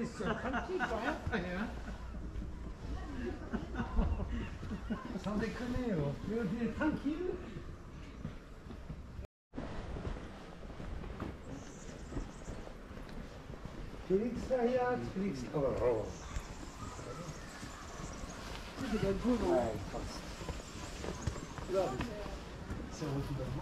this country fire. Sounds 크네요. 이거 뒤에 탕길. 트릭스야, 트릭스. 어. 이게 굿어. 그래. 세워진다. 뭐?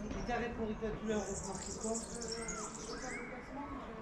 Il t'a répondu à tout l'heure au